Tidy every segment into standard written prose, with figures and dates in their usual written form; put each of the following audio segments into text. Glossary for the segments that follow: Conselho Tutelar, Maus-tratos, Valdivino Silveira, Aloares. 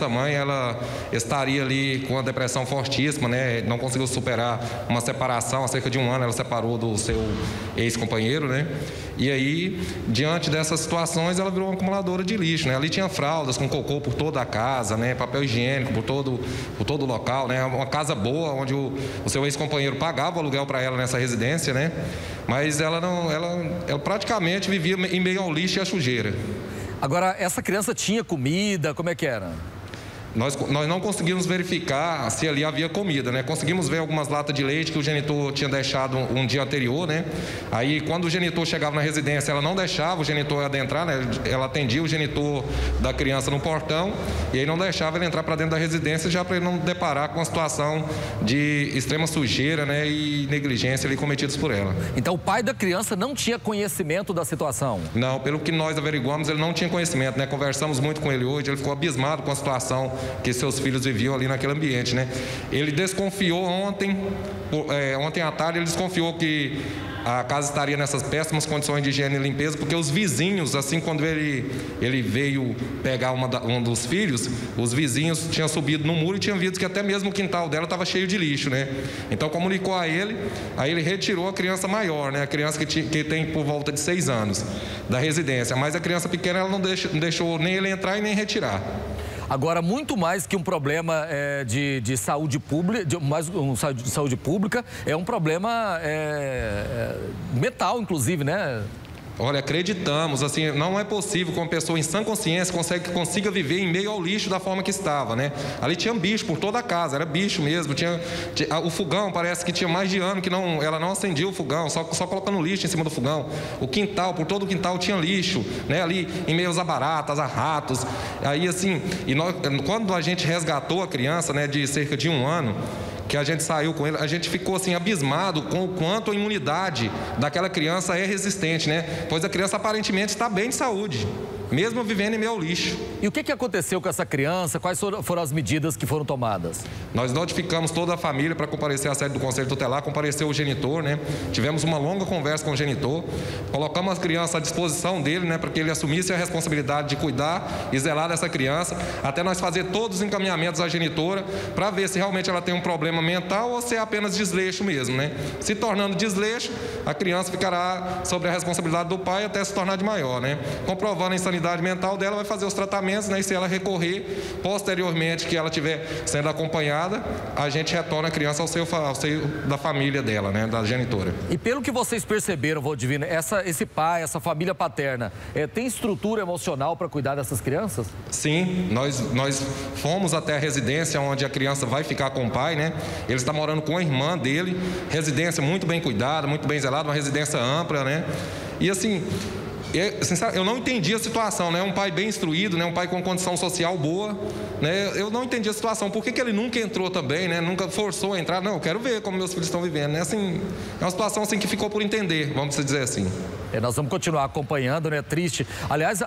Essa mãe, ela estaria ali com uma depressão fortíssima, né? Não conseguiu superar uma separação, há cerca de um ano ela separou do seu ex-companheiro, né? E aí, diante dessas situações, ela virou uma acumuladora de lixo, né? Ali tinha fraldas com cocô por toda a casa, né? Papel higiênico por todo o local, né? Uma casa boa, onde o seu ex-companheiro pagava o aluguel para ela nessa residência, né? Mas ela praticamente vivia em meio ao lixo e à sujeira. Agora, essa criança tinha comida, como é que era? Nós não conseguimos verificar se ali havia comida, né? Conseguimos ver algumas latas de leite que o genitor tinha deixado um dia anterior, né? Aí, quando o genitor chegava na residência, ela não deixava o genitor adentrar, né? Ela atendia o genitor da criança no portão e aí não deixava ele entrar para dentro da residência, já para ele não deparar com a situação de extrema sujeira, né? E negligência ali cometidos por ela. Então, o pai da criança não tinha conhecimento da situação? Não, pelo que nós averiguamos, ele não tinha conhecimento, né? Conversamos muito com ele hoje, ele ficou abismado com a situação que seus filhos viviam ali naquele ambiente, né? Ele desconfiou ontem à tarde, ele desconfiou que a casa estaria nessas péssimas condições de higiene e limpeza, porque os vizinhos, assim, quando ele veio pegar um dos filhos, os vizinhos tinham subido no muro e tinham visto que até mesmo o quintal dela estava cheio de lixo, né? Então, comunicou a ele, aí ele retirou a criança maior, né? A criança que tem por volta de 6 anos da residência, mas a criança pequena, ela não deixou nem ele entrar e nem retirar. Agora, muito mais que um problema de saúde pública, é um problema mental, inclusive, né? Olha, acreditamos, assim, não é possível que uma pessoa em sã consciência consiga viver em meio ao lixo da forma que estava, né? Ali tinha bicho por toda a casa, era bicho mesmo, o fogão parece que tinha mais de ano que ela não acendia o fogão, só colocando lixo em cima do fogão. O quintal, por todo o quintal tinha lixo, né? Ali em meio a baratas, a ratos, aí assim, e nós, quando a gente resgatou a criança, né, de cerca de 1 ano, que a gente saiu com ele, a gente ficou assim abismado com o quanto a imunidade daquela criança é resistente, né? Pois a criança aparentemente está bem de saúde, mesmo vivendo em meio ao lixo. E o que aconteceu com essa criança? Quais foram as medidas que foram tomadas? Nós notificamos toda a família para comparecer à sede do Conselho Tutelar, compareceu o genitor, né? Tivemos uma longa conversa com o genitor, colocamos a criança à disposição dele, né? Para que ele assumisse a responsabilidade de cuidar e zelar dessa criança, até nós fazer todos os encaminhamentos à genitora, para ver se realmente ela tem um problema mental ou se é apenas desleixo mesmo, né? Se tornando desleixo, a criança ficará sobre a responsabilidade do pai até se tornar de maior, né? Comprovando a insanidade mental dela, vai fazer os tratamentos, né? E se ela recorrer, posteriormente que ela estiver sendo acompanhada, a gente retorna a criança ao seio da família dela, né? Da genitora. E pelo que vocês perceberam, Valdivino, esse pai, essa família paterna, tem estrutura emocional para cuidar dessas crianças? Sim, nós fomos até a residência onde a criança vai ficar com o pai, né? Ele está morando com a irmã dele, residência muito bem cuidada, muito bem zelada, uma residência ampla, né? E assim, eu não entendi a situação, né? Um pai bem instruído, né? Um pai com condição social boa, né? Eu não entendi a situação. Por que ele nunca entrou também, né? Nunca forçou a entrar? Não, eu quero ver como meus filhos estão vivendo, né? Assim, é uma situação assim que ficou por entender, vamos dizer assim. Nós vamos continuar acompanhando, né? Triste. Aliás,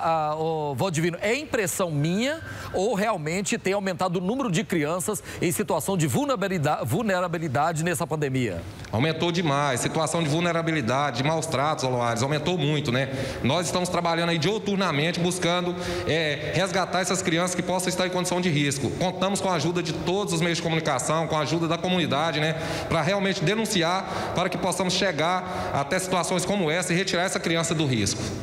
Valdivino, é impressão minha ou realmente tem aumentado o número de crianças em situação de vulnerabilidade nessa pandemia? Aumentou demais. Situação de vulnerabilidade, de maus-tratos, Aloares, aumentou muito, né? Nós estamos trabalhando aí diuturnamente, buscando resgatar essas crianças que possam estar em condição de risco. Contamos com a ajuda de todos os meios de comunicação, com a ajuda da comunidade, né? Para realmente denunciar, para que possamos chegar até situações como essa e retirar essa criança do risco.